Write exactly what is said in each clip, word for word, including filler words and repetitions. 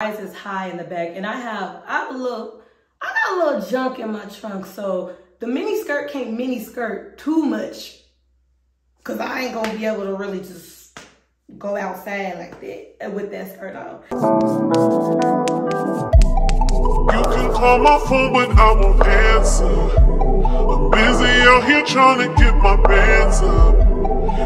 Price is high in the back, and I have I have a little I got a little junk in my trunk, so the mini skirt can't mini skirt too much, cause I ain't gonna be able to really just go outside like that with that skirt on. You can call my phone, but I won't answer. I'm busy out here trying to get my bands up.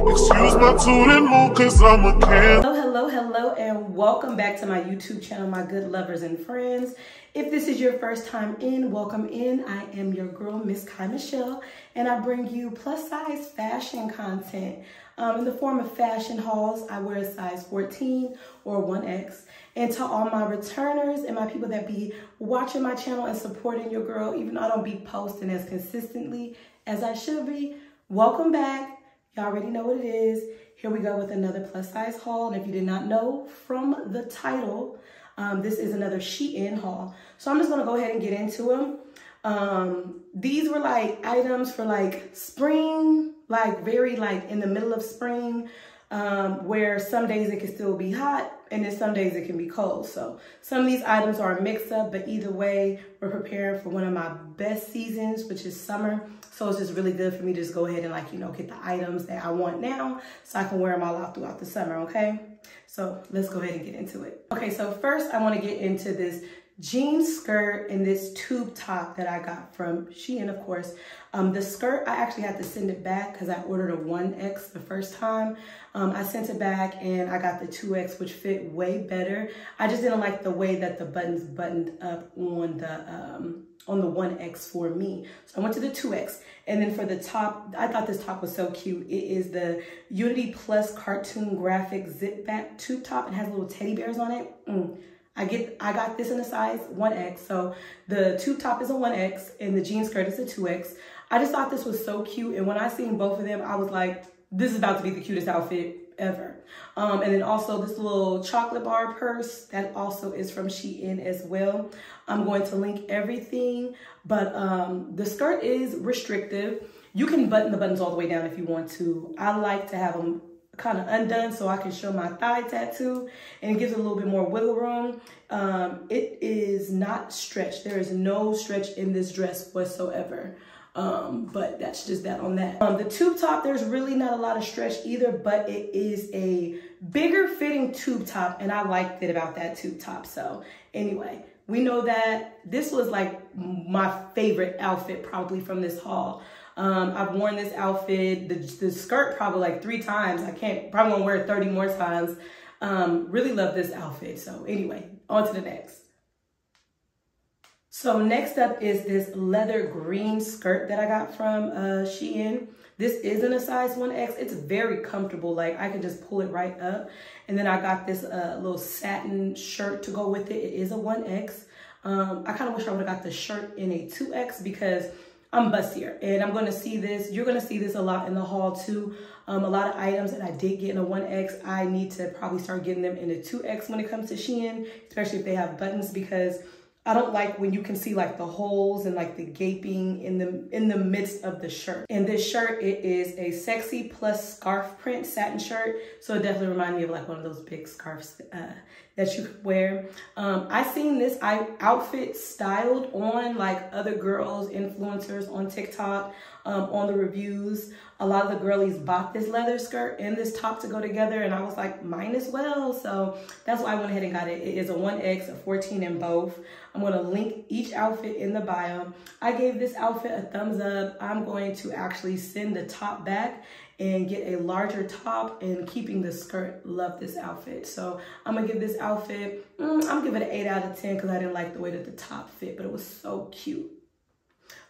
Excuse my tune and move, cause I'm a can. Hello, hello, hello, and welcome back to my YouTube channel, my good lovers and friends. If this is your first time in, welcome in. I am your girl, Miss Kai Michelle, and I bring you plus size fashion content. Um, in the form of fashion hauls, I wear a size fourteen or one X. And to all my returners and my people that be watching my channel and supporting your girl, even though I don't be posting as consistently as I should be, welcome back. Y'all already know what it is. Here we go with another plus size haul. And if you did not know from the title, um, this is another Shein haul. So I'm just gonna go ahead and get into them. Um, these were like items for like spring, like very like in the middle of spring, um, where some days it can still be hot and then some days it can be cold. So some of these items are a mix up, but either way, we're preparing for one of my best seasons, which is summer. So it's just really good for me to just go ahead and like, you know, get the items that I want now so I can wear them all out throughout the summer, okay? So let's go ahead and get into it. Okay, so first I wanna get into this jean skirt and this tube top that I got from Shein, of course. Um, the skirt, I actually had to send it back because I ordered a one X the first time. Um, I sent it back and I got the two X, which fit way better. I just didn't like the way that the buttons buttoned up on the, um, on the one X for me. So I went to the two X. And then for the top, I thought this top was so cute. It is the Unity Plus Cartoon Graphic Zip Back Tube Top. It has little teddy bears on it. Mm. I get, I got this in a size one X. So the tube top is a one X and the jean skirt is a two X. I just thought this was so cute. And when I seen both of them, I was like, this is about to be the cutest outfit ever. Um, and then also this little chocolate bar purse that also is from Shein as well. I'm going to link everything, but um, the skirt is restrictive. You can button the buttons all the way down if you want to. I like to have them kind of undone so I can show my thigh tattoo, and it gives it a little bit more wiggle room. Um, it is not stretched. There is no stretch in this dress whatsoever. Um, but that's just that on that. Um, the tube top, there's really not a lot of stretch either, but it is a bigger fitting tube top, and I liked it about that tube top. So anyway, we know that this was like my favorite outfit probably from this haul. Um, I've worn this outfit, the, the skirt probably like three times. I can't, probably won't wear it thirty more times. Um, really love this outfit. So anyway, on to the next. So next up is this leather green skirt that I got from uh, Shein. This isn't a size one X. It's very comfortable. Like I can just pull it right up. And then I got this uh, little satin shirt to go with it. It is a one X. Um, I kind of wish I would have got the shirt in a two X because I'm bustier, and I'm gonna see this. You're gonna see this a lot in the haul too. Um, a lot of items that I did get in a one X, I need to probably start getting them in a two X when it comes to Shein, especially if they have buttons, because I don't like when you can see like the holes and like the gaping in the in the midst of the shirt. And this shirt, it is a sexy plus scarf print satin shirt. So it definitely reminded me of like one of those big scarves uh, that you could wear. Um, I seen this I, outfit styled on like other girls, influencers on TikTok, um, on the reviews. A lot of the girlies bought this leather skirt and this top to go together, and I was like, mine as well. So that's why I went ahead and got it. It is a one X, a fourteen in both. I'm gonna link each outfit in the bio. I gave this outfit a thumbs up. I'm going to actually send the top back and get a larger top and keeping the skirt. Love this outfit. So I'm gonna give this outfit, mm, I'm giving it an eight out of ten because I didn't like the way that the top fit, but it was so cute.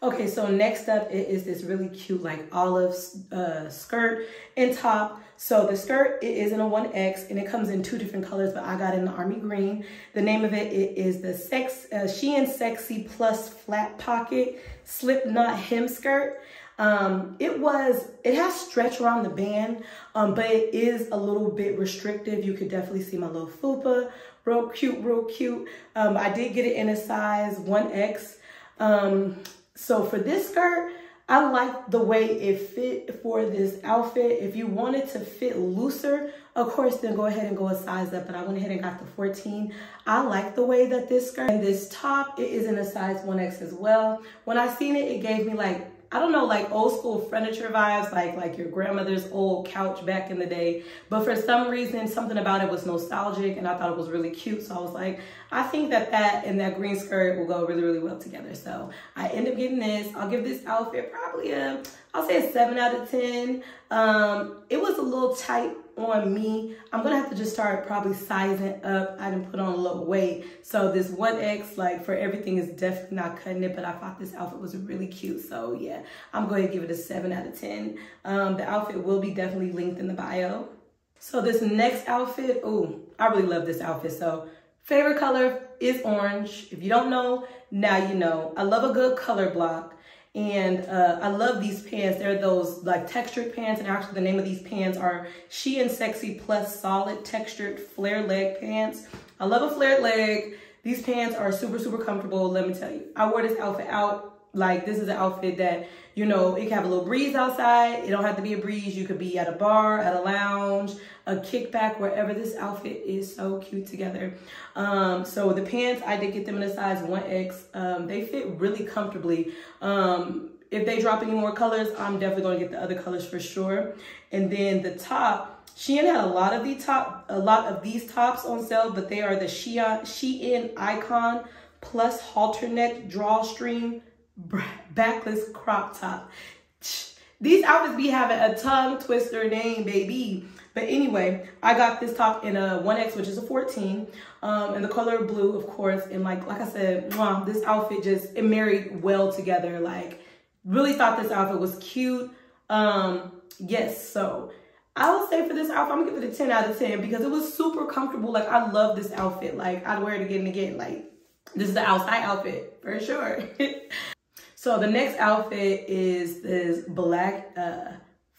Okay, so next up it is this really cute like olive uh, skirt and top. So the skirt, it is in a one X and it comes in two different colors, but I got it in the army green. The name of it, it is the sex, uh, Shein Sexy Plus Flat Pocket Slipknot Hem Skirt. Um, it was, it has stretch around the band, um, but it is a little bit restrictive. You could definitely see my little fupa, real cute, real cute. Um, I did get it in a size one X. Um, so for this skirt, I like the way it fit for this outfit. If you want it to fit looser, of course, then go ahead and go a size up, but I went ahead and got the fourteen. I like the way that this skirt and this top, it is in a size one X as well. When I seen it, it gave me like, I don't know, like old school furniture vibes, like like your grandmother's old couch back in the day. But for some reason, something about it was nostalgic and I thought it was really cute. So I was like, I think that that and that green skirt will go really, really well together. So I end up getting this. I'll give this outfit probably a, I'll say a seven out of ten. Um, it was a little tight on me. I'm gonna have to just start probably sizing up. I didn't put on a little weight. So this one X, like for everything, is definitely not cutting it, but I thought this outfit was really cute. So yeah, I'm going to give it a seven out of ten. Um, the outfit will be definitely linked in the bio. So this next outfit, ooh, I really love this outfit. So favorite color is orange. If you don't know, now you know. I love a good color block. And uh, I love these pants. They're those like textured pants, and actually the name of these pants are Shein Sexy Plus Solid Textured Flare Leg Pants. I love a flared leg. These pants are super, super comfortable, let me tell you. I wore this outfit out, like this is an outfit that, you know, it can have a little breeze outside. It don't have to be a breeze. You could be at a bar, at a lounge, a kickback, wherever. This outfit is so cute together. Um, so the pants, I did get them in a size one X. Um, they fit really comfortably. Um, if they drop any more colors, I'm definitely gonna get the other colors for sure. And then the top, Shein had a lot of the top, a lot of these tops on sale, but they are the Shein, Shein Icon Plus Halter Neck Drawstring Backless Crop Top. These outfits be having a tongue twister name, baby. But anyway, I got this top in a one X, which is a fourteen, um, and the color blue, of course. And like, like I said, wow, this outfit just, it married well together. Like, really thought this outfit was cute. Um, yes, so I would say for this outfit, I'm gonna give it a ten out of ten because it was super comfortable. Like, I love this outfit. Like, I'd wear it again and again. Like, this is the outside outfit for sure. So the next outfit is this black uh,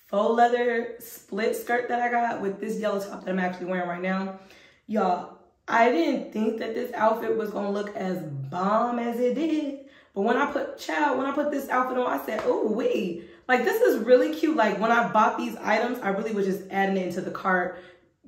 faux leather split skirt that I got with this yellow top that I'm actually wearing right now. Y'all, I didn't think that this outfit was gonna look as bomb as it did. But when I put, child, when I put this outfit on, I said, oh wait, like this is really cute. Like when I bought these items, I really was just adding it into the cart,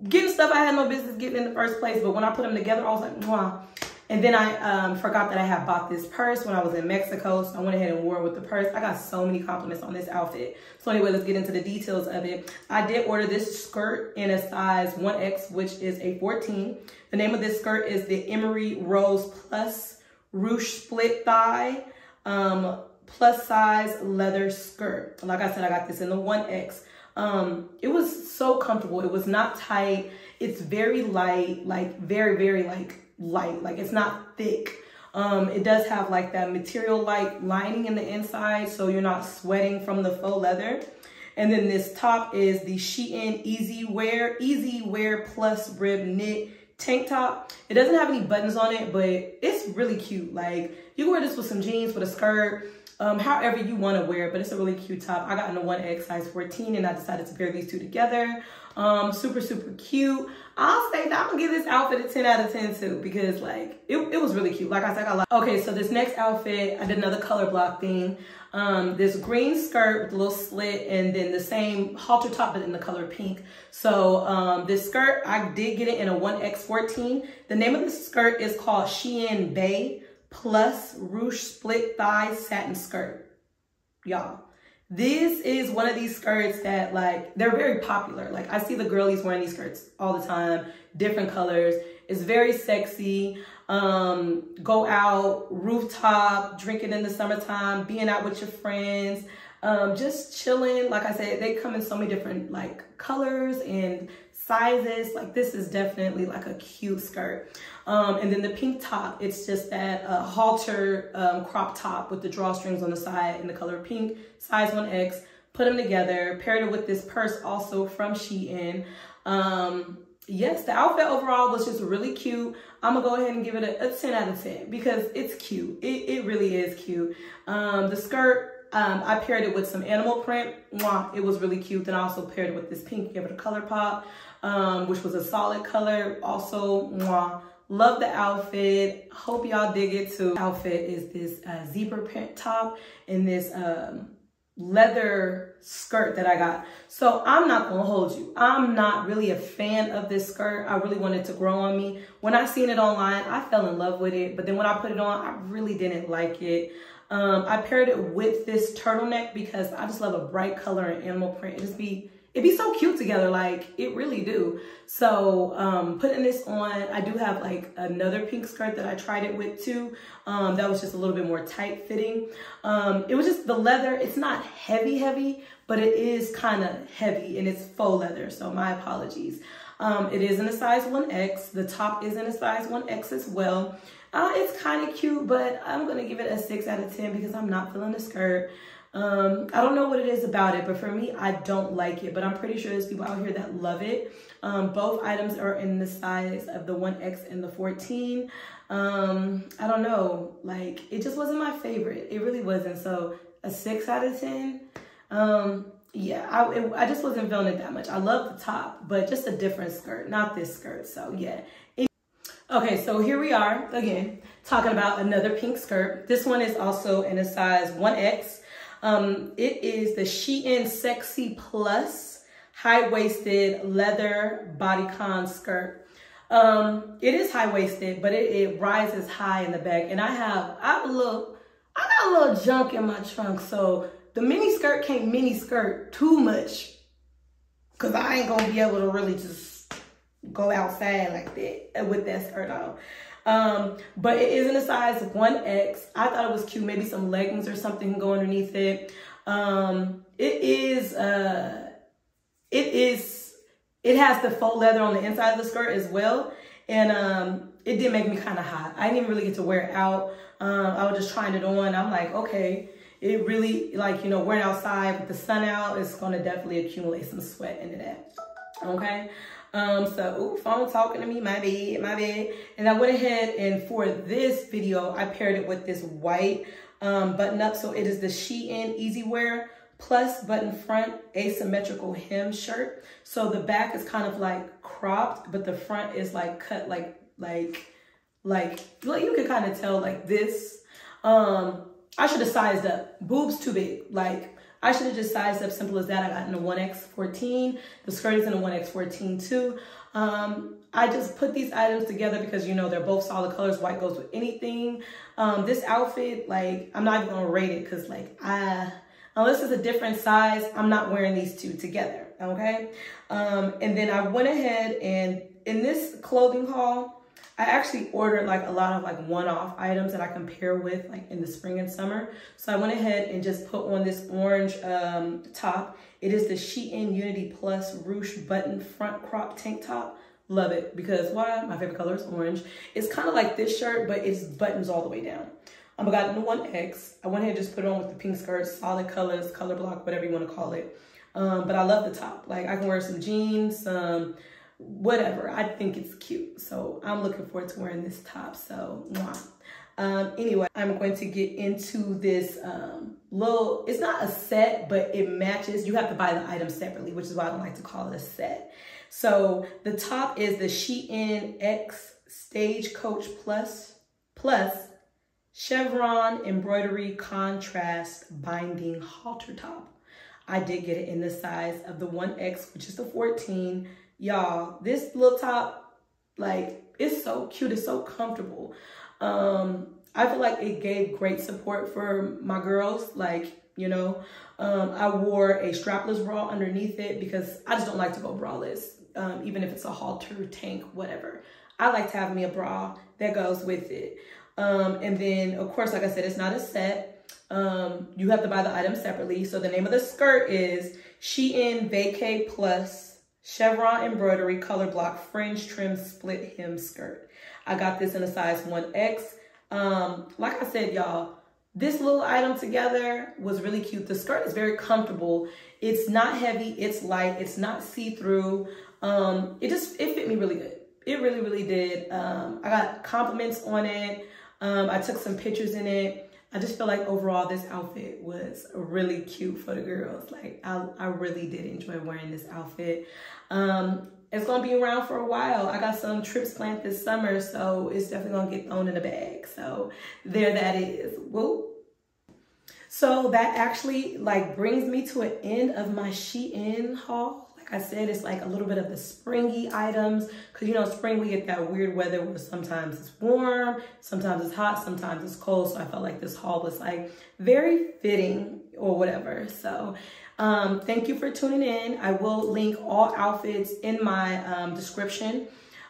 getting stuff I had no business getting in the first place. But when I put them together, I was like, mwah. And then I um, forgot that I had bought this purse when I was in Mexico, so I went ahead and wore it with the purse. I got so many compliments on this outfit. So anyway, let's get into the details of it. I did order this skirt in a size one X, which is a fourteen. The name of this skirt is the Emery Rose Plus Rouge Split Thigh um, Plus Size Leather Skirt. Like I said, I got this in the one X. Um, it was so comfortable. It was not tight. It's very light, like very, very like, light, like it's not thick. Um it does have like that material like lining in the inside, so you're not sweating from the faux leather. And then this top is the Shein easy wear easy wear plus rib knit tank top. It doesn't have any buttons on it, but it's really cute. Like you can wear this with some jeans, with a skirt, um however you want to wear it, but it's a really cute top. I got in a one X, size fourteen, and I decided to pair these two together. Um super, super cute. I'll say that I'm gonna give this outfit a ten out of ten too, because like it, it was really cute. Like I said, I got a lot. Okay, so this next outfit, I did another color block thing. Um this green skirt with a little slit, and then the same halter top but in the color pink. So um this skirt, I did get it in a one X fourteen. The name of this skirt is called Shein Bae Plus Rouge Split Thigh Satin Skirt. Y'all, this is one of these skirts that like, they're very popular. Like I see the girlies wearing these skirts all the time, different colors. It's very sexy. Um, go out, rooftop, drinking in the summertime, being out with your friends, um, just chilling. Like I said, they come in so many different like colors and sizes. Like this is definitely like a cute skirt. Um, and then the pink top, it's just that uh, halter um, crop top with the drawstrings on the side in the color pink, size one X. Put them together, paired it with this purse also from Shein. Um, yes, the outfit overall was just really cute. I'm gonna go ahead and give it a, a ten out of ten because it's cute. It, it really is cute. Um, the skirt, Um, I paired it with some animal print. Mwah, it was really cute. Then I also paired it with this pink, gave it a color pop, um, which was a solid color. Also, mwah, love the outfit. Hope y'all dig it too. Outfit is this uh, zebra print top and this um, leather skirt that I got. So I'm not gonna hold you, I'm not really a fan of this skirt. I really wanted to grow on me. When I seen it online, I fell in love with it, but then when I put it on, I really didn't like it. Um, I paired it with this turtleneck because I just love a bright color and animal print. It just be, it'd be so cute together, like it really do. So um, putting this on, I do have like another pink skirt that I tried it with too. Um, that was just a little bit more tight fitting. Um, it was just the leather, it's not heavy heavy, but it is kind of heavy and it's faux leather, so my apologies. Um, it is in a size one X, the top is in a size one X as well. Uh, it's kind of cute, but I'm gonna give it a six out of ten because I'm not feeling the skirt. Um, I don't know what it is about it, but for me, I don't like it, but I'm pretty sure there's people out here that love it. Um, both items are in the size of the one X and the fourteen. Um, I don't know, like it just wasn't my favorite. It really wasn't. So a six out of ten. Um, yeah, I, it, I just wasn't feeling it that much. I love the top, but just a different skirt, not this skirt. So yeah. It Okay, so here we are again, talking about another pink skirt. This one is also in a size one X. Um, it is the Shein Sexy Plus high-waisted leather bodycon skirt. Um, it is high-waisted, but it, it rises high in the back. And I have, I have a little, I got a little junk in my trunk, so the mini skirt can't mini skirt too much, cause I ain't gonna be able to really just go outside like that with that skirt on. Um, but it is in a size one X. I thought it was cute. Maybe some leggings or something can go underneath it. Um, it is, uh, it is, it has the faux leather on the inside of the skirt as well. And, um, it did make me kind of hot. I didn't even really get to wear it out. Um, I was just trying it on. I'm like, okay, it really, like, you know, wearing outside with the sun out, it's going to definitely accumulate some sweat into that. Okay. Um, so, ooh, phone talking to me, my bad, my bad. And I went ahead and for this video, I paired it with this white um, button up. So it is the Shein Easy Wear Plus Button Front Asymmetrical Hem Shirt. So the back is kind of like cropped, but the front is like cut like, like, like, like you can kind of tell like this. Um, I should have sized up. Boobs too big, like. I should have just sized up, simple as that. I got in a one X fourteen. The skirt is in a one X fourteen too. Um, I just put these items together because, you know, they're both solid colors. White goes with anything. Um, this outfit, like, I'm not even gonna rate it because, like, I, unless it's a different size, I'm not wearing these two together, okay? Um, and then I went ahead and in this clothing haul, I actually ordered like a lot of like one-off items that I can pair with like in the spring and summer. So I went ahead and just put on this orange um, top. It is the Shein Unity Plus Rouge Button Front Crop Tank Top. Love it because why? My favorite color is orange. It's kind of like this shirt, but it's buttons all the way down. Um, I got it in one X. I went ahead and just put it on with the pink skirt, solid colors, color block, whatever you want to call it. Um, but I love the top. Like I can wear some jeans, some... whatever, I think it's cute, so I'm looking forward to wearing this top. So mwah. Um anyway, I'm going to get into this um little, it's not a set, but it matches. You have to buy the item separately, which is why I don't like to call it a set. So the top is the Shein X Stagecoach Plus Plus Chevron Embroidery Contrast Binding Halter Top. I did get it in the size of the one X, which is the fourteen. Y'all, this little top, like, it's so cute, it's so comfortable. um I feel like it gave great support for my girls, like, you know. um I wore a strapless bra underneath it because I just don't like to go braless, um even if it's a halter, tank, whatever. I like to have me a bra that goes with it. Um and then of course, like I said, it's not a set. Um you have to buy the item separately. So the name of the skirt is Shein Vacay Plus Chevron Embroidery Color Block Fringe Trim Split Hem Skirt. I got this in a size one X. Um, like I said, y'all, this little item together was really cute. The skirt is very comfortable. It's not heavy, it's light, it's not see-through. Um, it just, it fit me really good. It really, really did. Um, I got compliments on it. Um, I took some pictures in it. I just feel like overall this outfit was really cute for the girls. Like I, I really did enjoy wearing this outfit. Um, it's gonna be around for a while. I got some trips planned this summer, so it's definitely gonna get thrown in the bag. So there that is. Whoop. So that actually like brings me to an end of my Shein haul. Like I said, it's like a little bit of the springy items, because you know, spring we get that weird weather where sometimes it's warm, sometimes it's hot, sometimes it's cold. So I felt like this haul was like very fitting or whatever. So um, thank you for tuning in. I will link all outfits in my um, description.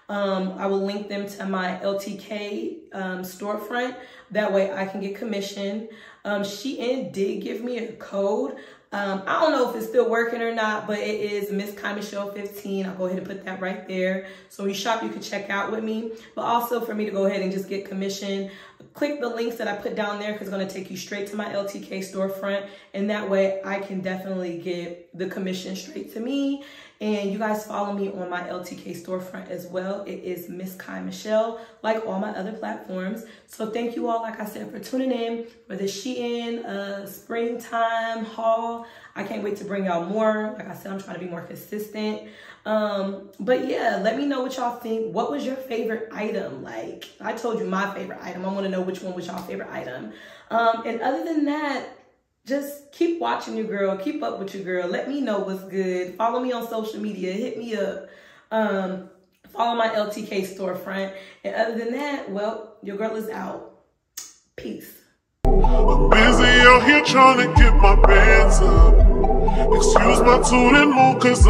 Um, I will link them to my L T K um, storefront. That way I can get commission. Um, Shein did give me a code. Um, I don't know if it's still working or not, but it is Miss Kai Michelle fifteen. I'll go ahead and put that right there. So when you shop, you can check out with me. But also for me to go ahead and just get commission, click the links that I put down there, because it's going to take you straight to my L T K storefront. And that way I can definitely get the commission straight to me. And you guys follow me on my L T K storefront as well. It is Miss Kai Michelle, like all my other platforms. So thank you all, like I said, for tuning in for the Shein uh, springtime haul. I can't wait to bring y'all more. Like I said, I'm trying to be more consistent. Um, but yeah, let me know what y'all think. What was your favorite item? Like I told you my favorite item. I want to know which one was y'all favorite item. Um, and other than that, just keep watching your girl. Keep up with your girl. Let me know what's good. Follow me on social media. Hit me up. Um, follow my L T K storefront. And other than that, well, your girl is out. Peace. I'm busy out here trying to get my bands up. Excuse my tune and move, cause